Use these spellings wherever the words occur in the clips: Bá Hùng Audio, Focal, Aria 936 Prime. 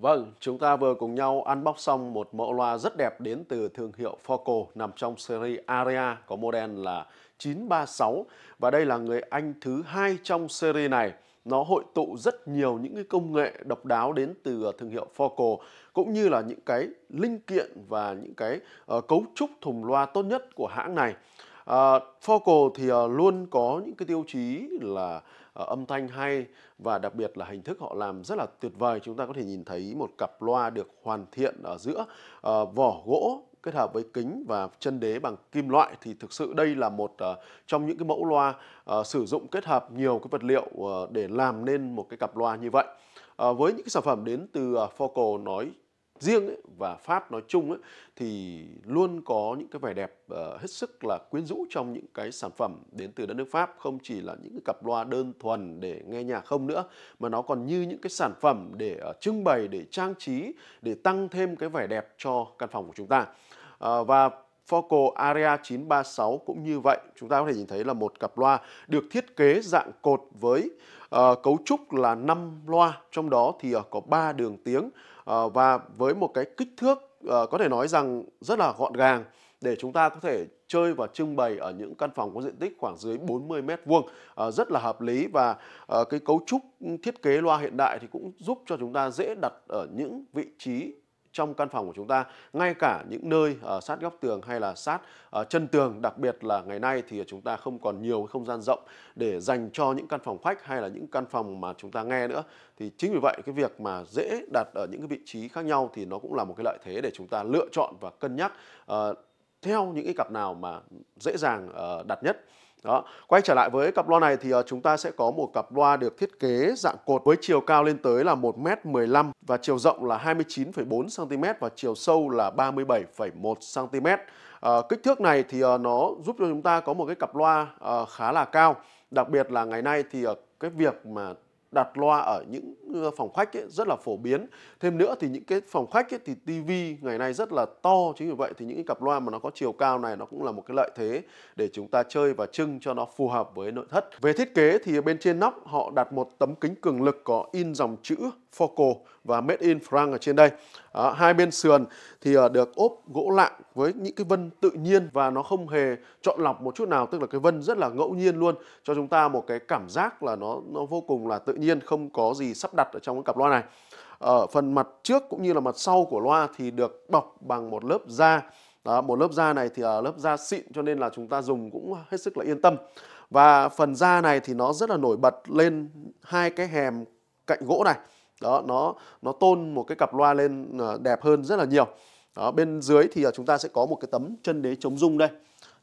Vâng, chúng ta vừa cùng nhau unbox xong một mẫu loa rất đẹp đến từ thương hiệu Focal nằm trong series Aria, có model là 936 và đây là người anh thứ hai trong series này. Nó hội tụ rất nhiều những cái công nghệ độc đáo đến từ thương hiệu Focal cũng như là những cái linh kiện và những cái cấu trúc thùng loa tốt nhất của hãng này. Focal thì luôn có những cái tiêu chí là âm thanh hay và đặc biệt là hình thức họ làm rất là tuyệt vời. Chúng ta có thể nhìn thấy một cặp loa được hoàn thiện ở giữa vỏ gỗ kết hợp với kính và chân đế bằng kim loại, thì thực sự đây là một trong những cái mẫu loa sử dụng kết hợp nhiều cái vật liệu để làm nên một cái cặp loa như vậy. Với những cái sản phẩm đến từ Focal nói riêng ấy, và Pháp nói chung ấy, thì luôn có những cái vẻ đẹp hết sức là quyến rũ trong những cái sản phẩm đến từ đất nước Pháp. Không chỉ là những cái cặp loa đơn thuần để nghe nhạc không nữa, mà nó còn như những cái sản phẩm để trưng bày, để trang trí, để tăng thêm cái vẻ đẹp cho căn phòng của chúng ta. Và Focal Aria 936 cũng như vậy, chúng ta có thể nhìn thấy là một cặp loa được thiết kế dạng cột với cấu trúc là 5 loa, trong đó thì có 3 đường tiếng và với một cái kích thước có thể nói rằng rất là gọn gàng để chúng ta có thể chơi và trưng bày ở những căn phòng có diện tích khoảng dưới 40 m², rất là hợp lý. Và cái cấu trúc thiết kế loa hiện đại thì cũng giúp cho chúng ta dễ đặt ở những vị trí trong căn phòng của chúng ta, ngay cả những nơi sát góc tường hay là sát chân tường. Đặc biệt là ngày nay thì chúng ta không còn nhiều không gian rộng để dành cho những căn phòng khách hay là những căn phòng mà chúng ta nghe nữa, thì chính vì vậy cái việc mà dễ đặt ở những cái vị trí khác nhau thì nó cũng là một cái lợi thế để chúng ta lựa chọn và cân nhắc theo những cái cặp nào mà dễ dàng đặt nhất. Đó. Quay trở lại với cặp loa này thì chúng ta sẽ có một cặp loa được thiết kế dạng cột với chiều cao lên tới là 1,15 m và chiều rộng là 29,4 cm và chiều sâu là 37,1 cm. Kích thước này thì nó giúp cho chúng ta có một cái cặp loa khá là cao. Đặc biệt là ngày nay thì cái việc mà đặt loa ở những phòng khách ấy rất là phổ biến. Thêm nữa thì những cái phòng khách ấy thì tivi ngày nay rất là to, chính vì vậy thì những cái cặp loa mà nó có chiều cao này nó cũng là một cái lợi thế để chúng ta chơi và trưng cho nó phù hợp với nội thất. Về thiết kế thì bên trên nóc họ đặt một tấm kính cường lực có in dòng chữ Focal và Made in France ở trên đây. Hai bên sườn thì được ốp gỗ lạng với những cái vân tự nhiên và nó không hề chọn lọc một chút nào, tức là cái vân rất là ngẫu nhiên luôn, cho chúng ta một cái cảm giác là nó vô cùng là tự nhiên, không có gì sắp đặt ở trong cái cặp loa này. Ở phần mặt trước cũng như là mặt sau của loa thì được bọc bằng một lớp da. Đó, một lớp da này thì là lớp da xịn cho nên là chúng ta dùng cũng hết sức là yên tâm. Và phần da này thì nó rất là nổi bật lên hai cái hèm cạnh gỗ này. Đó, nó tôn một cái cặp loa lên đẹp hơn rất là nhiều. Đó, bên dưới thì chúng ta sẽ có một cái tấm chân đế chống rung đây.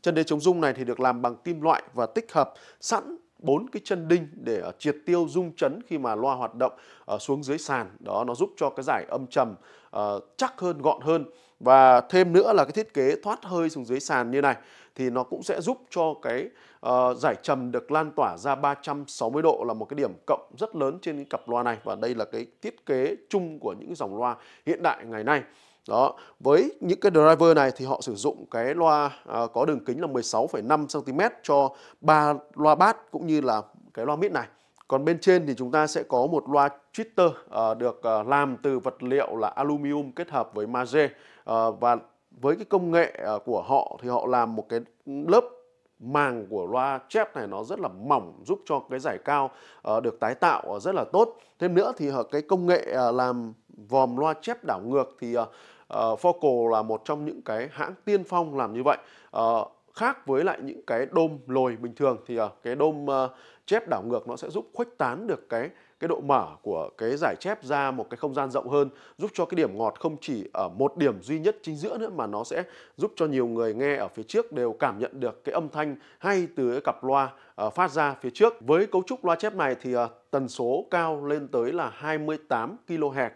Chân đế chống rung này thì được làm bằng kim loại và tích hợp sẵn 4 cái chân đinh để triệt tiêu rung chấn khi mà loa hoạt động xuống dưới sàn. Đó, nó giúp cho cái dải âm trầm chắc hơn, gọn hơn. Và thêm nữa là cái thiết kế thoát hơi xuống dưới sàn như này thì nó cũng sẽ giúp cho cái dải trầm được lan tỏa ra 360 độ, là một cái điểm cộng rất lớn trên cái cặp loa này. Và đây là cái thiết kế chung của những dòng loa hiện đại ngày nay. Đó, với những cái driver này thì họ sử dụng cái loa có đường kính là 16,5 cm cho 3 loa bass cũng như là cái loa mid này. Còn bên trên thì chúng ta sẽ có một loa tweeter được làm từ vật liệu là aluminum kết hợp với magie. Và với cái công nghệ của họ thì họ làm một cái lớp màng của loa chép này nó rất là mỏng, giúp cho cái dải cao được tái tạo rất là tốt. Thêm nữa thì cái công nghệ làm vòm loa chép đảo ngược thì Focal là một trong những cái hãng tiên phong làm như vậy. Khác với lại những cái đôm lồi bình thường thì cái đôm chép đảo ngược nó sẽ giúp khuếch tán được cái độ mở của cái dải chép ra một cái không gian rộng hơn, giúp cho cái điểm ngọt không chỉ ở một điểm duy nhất chính giữa nữa, mà nó sẽ giúp cho nhiều người nghe ở phía trước đều cảm nhận được cái âm thanh hay từ cái cặp loa phát ra phía trước. Với cấu trúc loa chép này thì tần số cao lên tới là 28 kHz,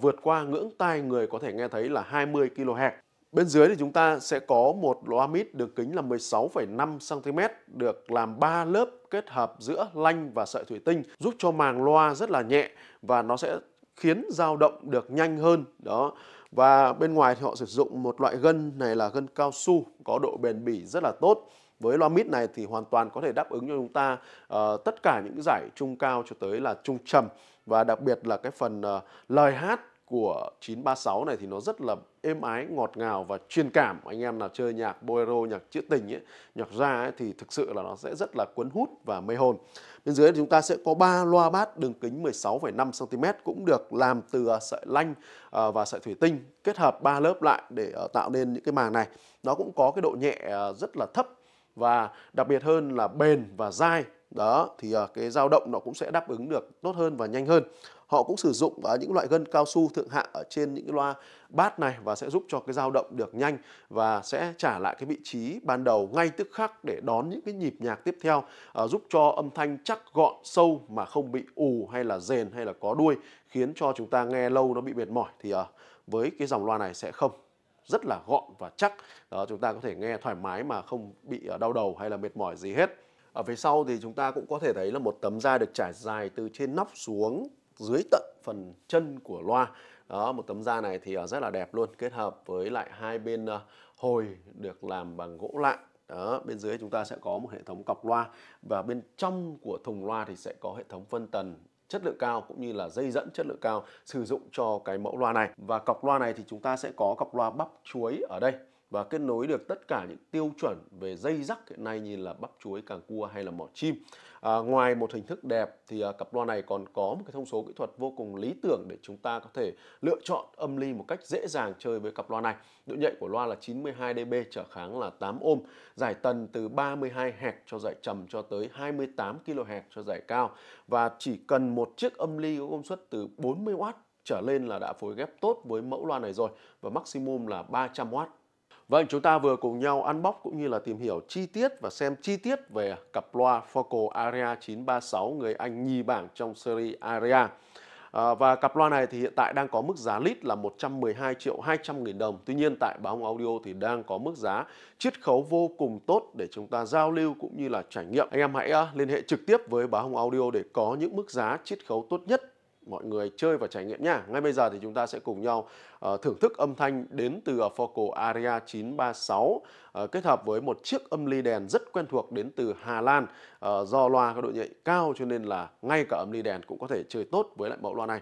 vượt qua ngưỡng tai người có thể nghe thấy là 20 kHz. Bên dưới thì chúng ta sẽ có một loa mid đường kính là 16,5 cm, được làm 3 lớp kết hợp giữa lanh và sợi thủy tinh, giúp cho màng loa rất là nhẹ và nó sẽ khiến dao động được nhanh hơn. Đó. Và bên ngoài thì họ sử dụng một loại gân này là gân cao su có độ bền bỉ rất là tốt. Với loa mid này thì hoàn toàn có thể đáp ứng cho chúng ta tất cả những giải trung cao cho tới là trung trầm. Và đặc biệt là cái phần lời hát của 936 này thì nó rất là êm ái, ngọt ngào và truyền cảm. Anh em nào chơi nhạc bolero, nhạc trữ tình ấy, nhạc ra ấy, thì thực sự là nó sẽ rất là cuốn hút và mê hồn. Bên dưới thì chúng ta sẽ có 3 loa bát đường kính 16,5 cm, cũng được làm từ sợi lanh và sợi thủy tinh, kết hợp 3 lớp lại để tạo nên những cái màng này. Nó cũng có cái độ nhẹ rất là thấp và đặc biệt hơn là bền và dai. Đó, thì cái dao động nó cũng sẽ đáp ứng được tốt hơn và nhanh hơn. Họ cũng sử dụng những loại gân cao su thượng hạng ở trên những loa bát này và sẽ giúp cho cái dao động được nhanh và sẽ trả lại cái vị trí ban đầu ngay tức khắc để đón những cái nhịp nhạc tiếp theo, giúp cho âm thanh chắc gọn sâu mà không bị ù hay là rền hay là có đuôi khiến cho chúng ta nghe lâu nó bị mệt mỏi. Thì với cái dòng loa này sẽ không, rất là gọn và chắc. Đó, chúng ta có thể nghe thoải mái mà không bị đau đầu hay là mệt mỏi gì hết. Ở phía sau thì chúng ta cũng có thể thấy là một tấm da được trải dài từ trên nóc xuống dưới tận phần chân của loa. Đó, một tấm da này thì rất là đẹp luôn, kết hợp với lại hai bên hồi được làm bằng gỗ lạng. Đó, bên dưới chúng ta sẽ có một hệ thống cọc loa và bên trong của thùng loa thì sẽ có hệ thống phân tần chất lượng cao cũng như là dây dẫn chất lượng cao sử dụng cho cái mẫu loa này. Và cọc loa này thì chúng ta sẽ có cọc loa bắp chuối ở đây và kết nối được tất cả những tiêu chuẩn về dây rắc hiện nay như là bắp chuối, càng cua hay là mỏ chim. Ngoài một hình thức đẹp thì cặp loa này còn có một cái thông số kỹ thuật vô cùng lý tưởng để chúng ta có thể lựa chọn âm ly một cách dễ dàng chơi với cặp loa này. Độ nhạy của loa là 92 dB, trở kháng là 8 ohm, giải tần từ 32 Hz cho giải trầm cho tới 28 kHz cho giải cao. Và chỉ cần một chiếc âm ly có công suất từ 40W trở lên là đã phối ghép tốt với mẫu loa này rồi, và maximum là 300W. Vâng, chúng ta vừa cùng nhau unbox cũng như là tìm hiểu chi tiết và xem chi tiết về cặp loa Focal Aria 936 người Anh nhì bảng trong series Aria. Và cặp loa này thì hiện tại đang có mức giá list là 112.200.000 đồng. Tuy nhiên tại Bá Hùng Audio thì đang có mức giá chiết khấu vô cùng tốt để chúng ta giao lưu cũng như là trải nghiệm. Anh em hãy liên hệ trực tiếp với Bá Hùng Audio để có những mức giá chiết khấu tốt nhất mọi người chơi và trải nghiệm nha. Ngay bây giờ thì chúng ta sẽ cùng nhau thưởng thức âm thanh đến từ Focal Aria 936 kết hợp với một chiếc âm ly đèn rất quen thuộc đến từ Hà Lan. Do loa có độ nhạy cao cho nên là ngay cả âm ly đèn cũng có thể chơi tốt với lại mẫu loa này.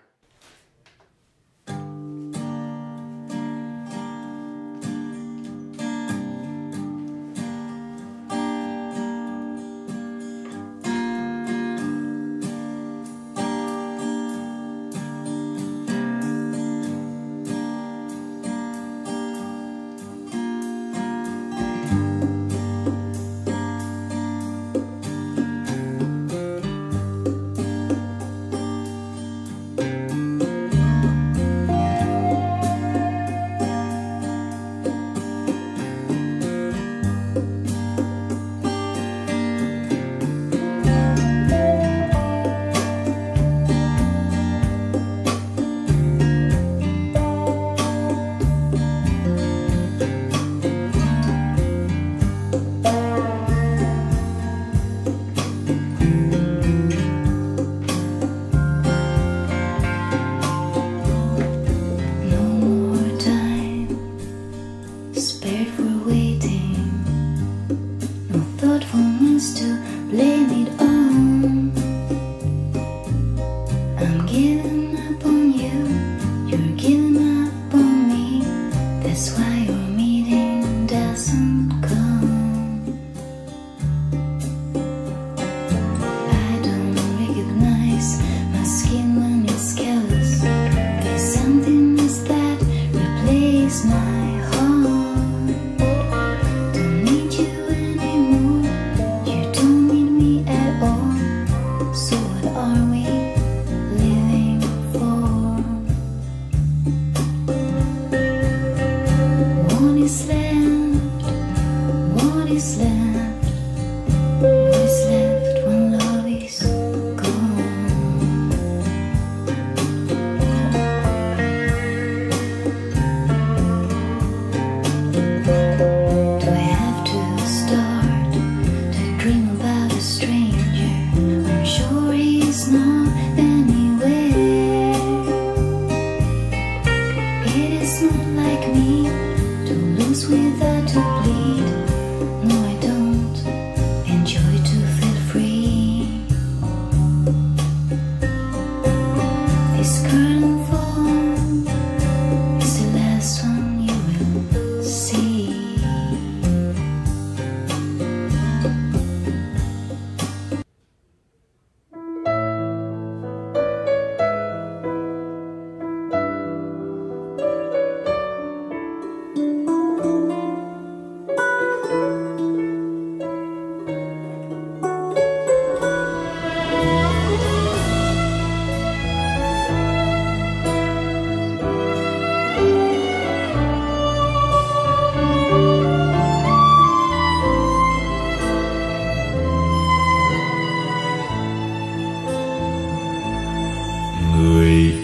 This current form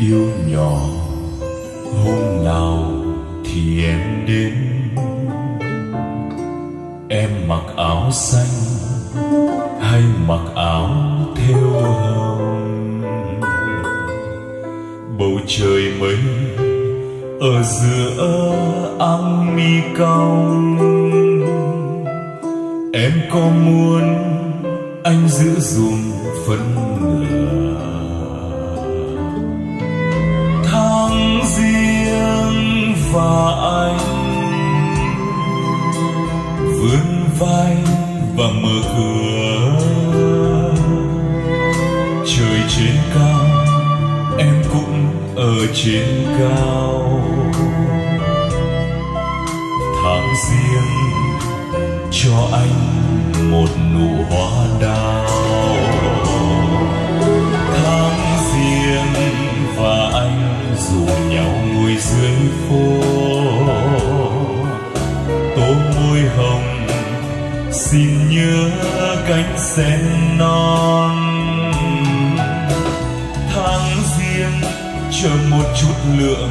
yêu nhỏ, hôm nào thì em đến. Em mặc áo xanh hay mặc áo thêu hồng? Bầu trời mây ở giữa áng mi cao, em có muốn anh giữ dùm phân nửa? Tháng riêng và anh vươn vai và mở cửa, trời trên cao em cũng ở trên cao. Tháng riêng cho anh một nụ hoa đào, tháng riêng và anh rủ nhau ngồi dưới phố, tô môi hồng xin nhớ cánh sen non. Tháng riêng chờ một chút lượng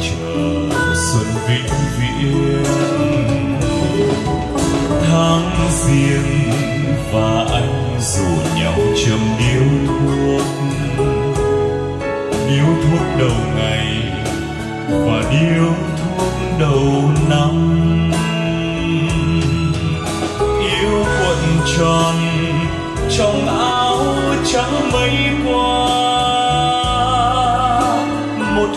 chờ xuân vĩnh viễn. Tháng riêng và anh rủ nhau châm điếu thuốc đầu ngày và điếu thuốc đầu năm. Yêu cuộn tròn trong áo trắng mây qua, một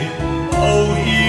âu yếm.